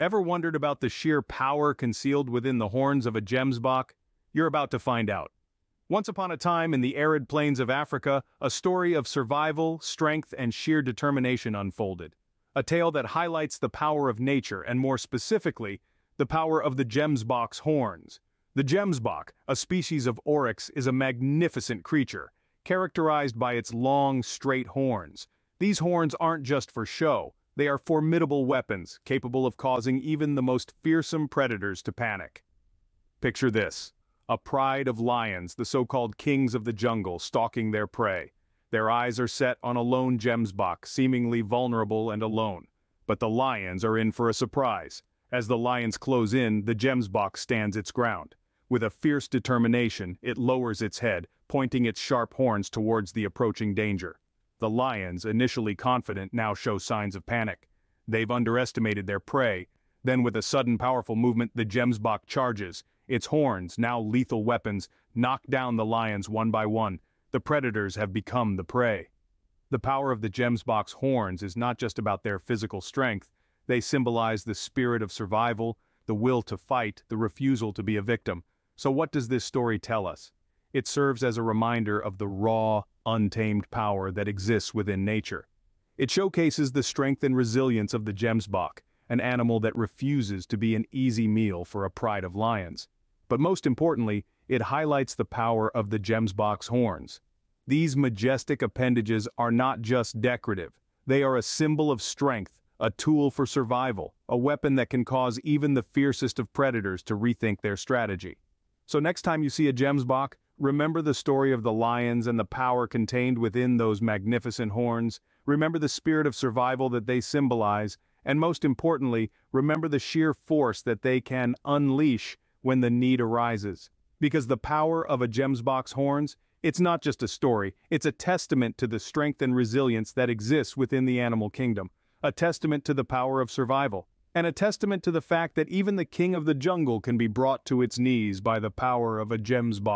Ever wondered about the sheer power concealed within the horns of a gemsbok? You're about to find out. Once upon a time in the arid plains of Africa, a story of survival, strength, and sheer determination unfolded. A tale that highlights the power of nature, and more specifically, the power of the gemsbok's horns. The gemsbok, a species of oryx, is a magnificent creature, characterized by its long, straight horns. These horns aren't just for show. They are formidable weapons, capable of causing even the most fearsome predators to panic. Picture this: a pride of lions, the so-called kings of the jungle, stalking their prey. Their eyes are set on a lone gemsbok, seemingly vulnerable and alone. But the lions are in for a surprise. As the lions close in, the gemsbok stands its ground. With a fierce determination, it lowers its head, pointing its sharp horns towards the approaching danger. The lions, initially confident, now show signs of panic. They've underestimated their prey. Then, with a sudden powerful movement, the gemsbok charges. Its horns, now lethal weapons, knock down the lions one by one. The predators have become the prey. The power of the gemsbok's horns is not just about their physical strength. They symbolize the spirit of survival, the will to fight, the refusal to be a victim. So what does this story tell us? It serves as a reminder of the raw, untamed power that exists within nature. It showcases the strength and resilience of the gemsbok, an animal that refuses to be an easy meal for a pride of lions. But most importantly, it highlights the power of the gemsbok's horns. These majestic appendages are not just decorative. They are a symbol of strength, a tool for survival, a weapon that can cause even the fiercest of predators to rethink their strategy. So next time you see a gemsbok, remember the story of the lions and the power contained within those magnificent horns. Remember the spirit of survival that they symbolize, and most importantly, remember the sheer force that they can unleash when the need arises. Because the power of a gemsbok's horns, it's not just a story, it's a testament to the strength and resilience that exists within the animal kingdom, a testament to the power of survival, and a testament to the fact that even the king of the jungle can be brought to its knees by the power of a gemsbok.